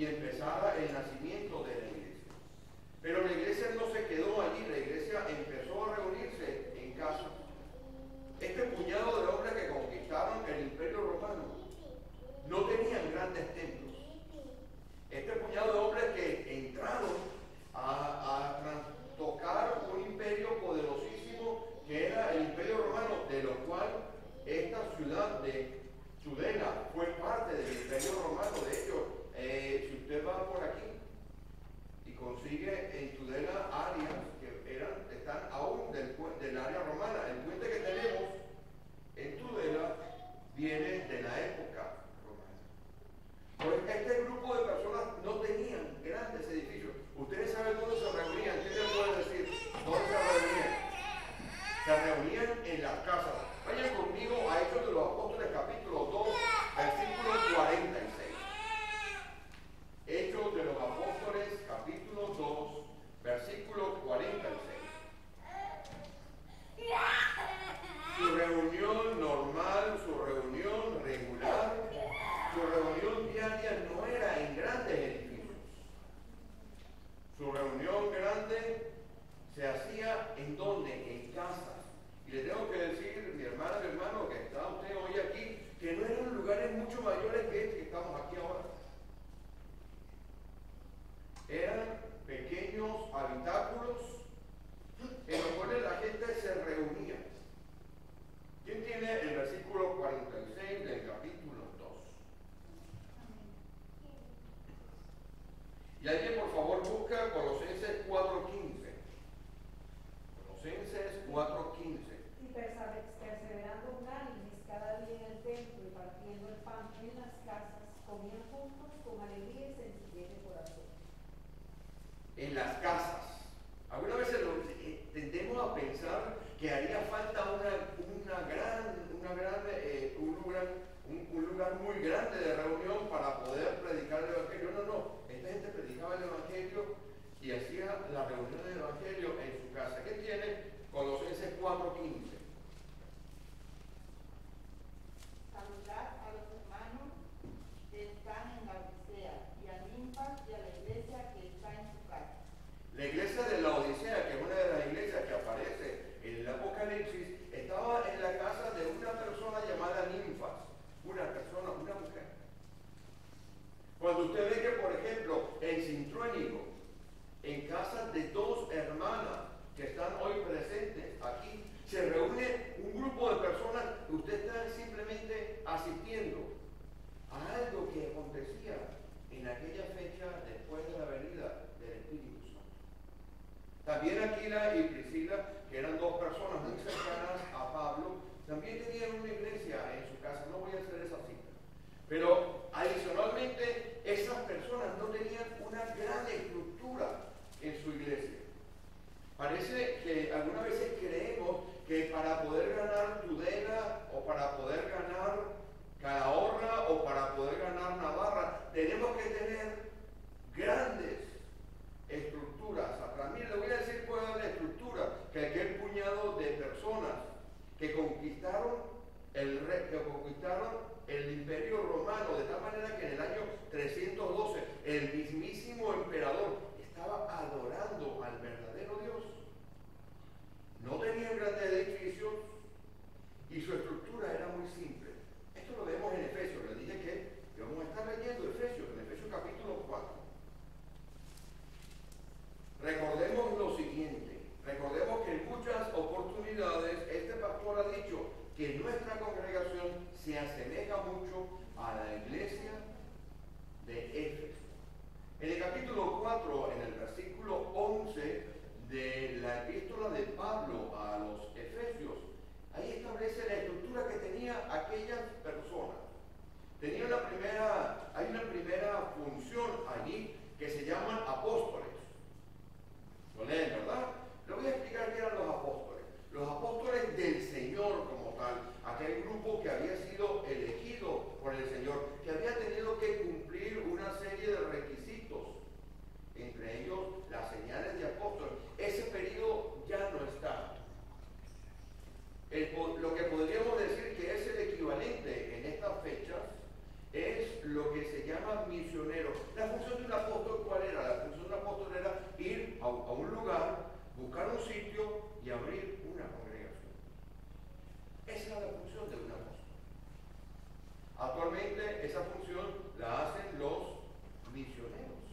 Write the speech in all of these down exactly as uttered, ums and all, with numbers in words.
y empezara el nacimiento de la iglesia. Pero la iglesia no se quedó allí, la iglesia empezó a reunirse en casa. Este puñado de hombres que conquistaron el imperio romano no tenían grandes templos. Este puñado de hombres que entraron a, a tocar un imperio poderosísimo que era el imperio romano, de lo cual esta ciudad de Tudela fue parte del imperio romano. De ellos, eh, si usted va por aquí y consigue en Tudela áreas que eran, están aún del, del área romana, el puente que tenemos en Tudela viene de la época romana. Pues este grupo de personas no tenían grandes edificios. Ustedes saben dónde se reunían. ¿Qué les puedo decir? ¿Dónde se reunían? Se reunían en las casas. Vayan conmigo a Hechos de los Apóstoles, capítulo dos, versículo cuarenta y seis. Hechos de los Apóstoles, capítulo dos, versículo cuarenta y seis. Su reunión normal, su reunión regular, su reunión diaria no era en grandes edificios. Su reunión grande se hacía en donde, en casa. Y le tengo que decir, mi hermana, mi hermano, que está usted hoy aquí, que no eran lugares mucho mayores que este que estamos aquí ahora. Eran pequeños habitáculos en los cuales la gente se reunía. ¿Quién tiene el versículo cuarenta y seis del capítulo dos? Y alguien por favor busca Colosenses cuatro quince. Colosenses cuatro quince. Y perseverando unánimes cada día en el templo y partiendo el pan en las casas, comían juntos con alegría y sencillez de corazón. En las casas. Algunas veces lo, eh, tendemos a pensar que haría falta una, una gran, una gran, eh, un, lugar, un, un lugar muy grande de reunión para poder predicar el Evangelio. No, no. Esta gente predicaba el Evangelio y hacía la reunión del Evangelio en su casa. ¿Qué tiene? Colosenses cuatro quince. Saludar a los hermanos que están en Laodicea y a Nimpas y a la iglesia que está en su casa. La iglesia de Laodicea, que es una de las iglesias que aparece en el Apocalipsis, estaba en la casa de una persona llamada Nimpas, una persona, una mujer. Cuando usted ve que, por ejemplo, en Sintrónico, en casa de dos hermanas que están hoy presentes aquí, se reúne un grupo de personas que usted está simplemente asistiendo a algo que acontecía en aquella fecha después de la venida del Espíritu Santo. También Aquila y Priscila, que eran dos personas muy cercanas a Pablo, también tenían una iglesia en su casa. No voy a hacer esa cita. Pero adicionalmente, esas personas no tenían una gran estructura en su iglesia. Parece que algunas veces creemos que para poder ganar Tudela, o para poder ganar Calahorra, o para poder ganar Navarra, tenemos que tener grandes estructuras. Para mí, le voy a decir cuál es la estructura, que aquel puñado de personas que conquistaron el rey, que conquistaron el imperio romano, de tal manera que en el año trescientos doce el mismísimo emperador estaba adorando al verdadero Dios. No tenían grandes edificios y su estructura era muy simple. Esto lo vemos en Efesios. Les dije que vamos a estar leyendo Efesios, en Efesios capítulo cuatro. Recordemos lo siguiente. Recordemos que en muchas oportunidades este pastor ha dicho que nuestra congregación se asemeja mucho a la iglesia de Éfeso. En el capítulo cuatro, en el versículo once de la epístola de Pablo a los Efesios, ahí establece la estructura que tenía aquellas personas. Tenía una primera, hay una primera función allí que se llaman apóstoles. ¿Lo leen, verdad? Le voy a explicar qué eran los apóstoles. Los apóstoles del Señor como tal, aquel grupo que había sido elegido por el Señor, que había tenido que cumplir una serie de requisitos, entre ellos las señales de apóstoles. Ese periodo ya no está. El, lo que podríamos lugar, buscar un sitio y abrir una congregación. Esa es la función de un apóstol. Actualmente esa función la hacen los misioneros.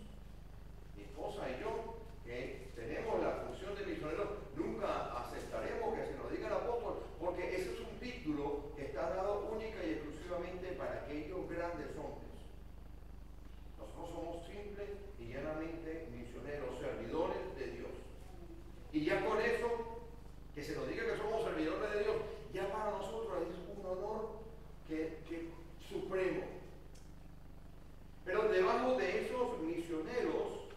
Mi esposa y yo, que tenemos la función de misioneros, nunca aceptaremos que se nos diga el apóstol, porque ese es un título que está dado única y exclusivamente para aquellos grandes hombres. Nosotros somos simples y llanamente misioneros, servidores de Dios. Y ya con eso, que se nos diga que somos servidores de Dios, ya para nosotros es un honor que, que supremo. Pero debajo de esos misioneros,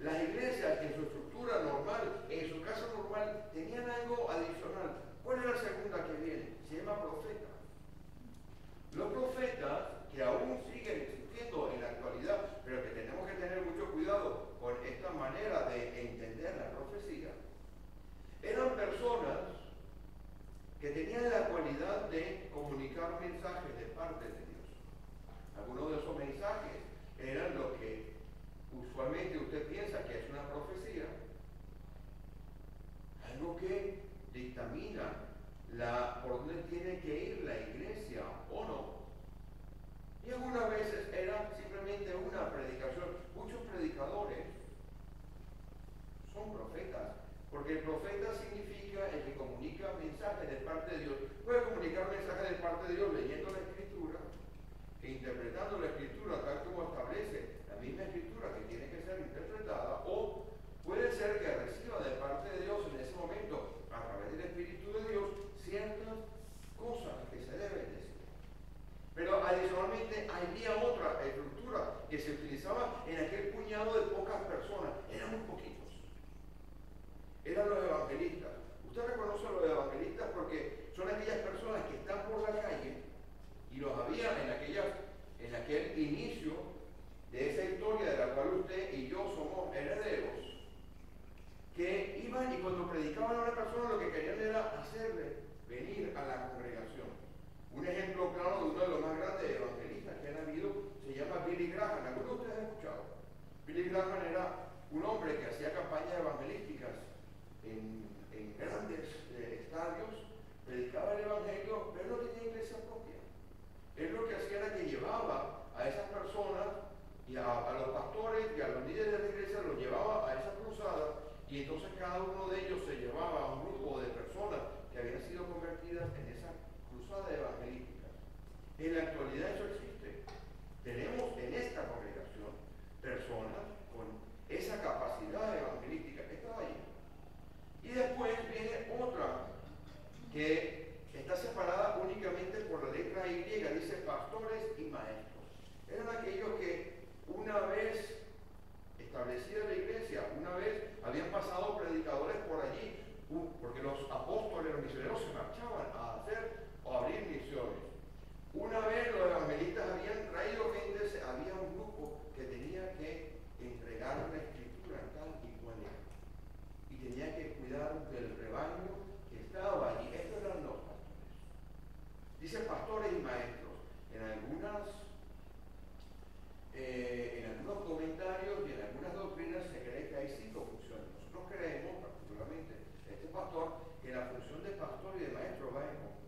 las iglesias en su estructura normal, en su casa normal, tenían algo adicional. ¿Cuál es la segunda que viene? Se llama profeta. Los profetas, que aún siguen existiendo en la actualidad, pero que tenemos que tener mucho cuidado con esta manera de entender la profecía, eran personas que tenían la cualidad de comunicar mensajes de parte de Dios. Algunos de esos mensajes eran lo que usualmente usted piensa que es una profecía, algo que dictamina la, por dónde tiene que ir la iglesia o no. Y algunas veces era simplemente una predicación. Muchos predicadores son profetas, porque el profeta significa el que comunica mensajes de parte de Dios. Puede comunicar mensajes de parte de Dios leyendo la Escritura e interpretando la Escritura tal como establece la misma Escritura que tiene que ser interpretada, o puede ser que reciba de parte de Dios en ese momento, a través del Espíritu de Dios, ciertas cosas que se deben decir. Pero adicionalmente había otra estructura que se utilizaba en aquel puñado de pocas personas. Eran muy poquitos. Eran los evangelistas. Usted reconoce a los evangelistas porque son aquellas personas que están por la calle, y los había en, aquella, en aquel inicio de esa historia de la cual usted y yo somos herederos, que iban y cuando predicaban a una persona lo que querían era hacerle venir a la congregación. Un ejemplo claro de uno de los más grandes evangelistas que han habido se llama Billy Graham. ¿Alguno de ustedes ha escuchado? Billy Graham era un hombre que hacía campañas evangelísticas en, en grandes eh, estadios, predicaba el evangelio, pero no tenía iglesia propia. Él lo que hacía era que llevaba a esas personas, y a, a los pastores y a los líderes de la iglesia, los llevaba a esas cruzadas, y entonces cada uno de ellos se llevaba a un grupo de personas que habían sido convertidas en esas cruzada evangelística. En la actualidad eso existe. Tenemos en esta congregación personas con esa capacidad evangelística que estaba ahí. Y después viene otra que está separada únicamente por la letra Y, dice pastores y maestros. Eran aquellos que una vez establecida la iglesia, una vez habían pasado predicadores por allí, porque los apóstoles, los misioneros se marchaban a hacer o abrir misiones. Una vez los evangelistas habían traído gente, había un grupo que tenía que entregar la escritura tal y cual era, y tenía que cuidar del rebaño que estaba allí. Estos eran los pastores. Dice pastores y maestros. En algunas, eh, en algunos comentarios y en algunas doctrinas se cree que hay cinco funciones. Nosotros creemos, particularmente este pastor, que la función de pastor y de maestro va en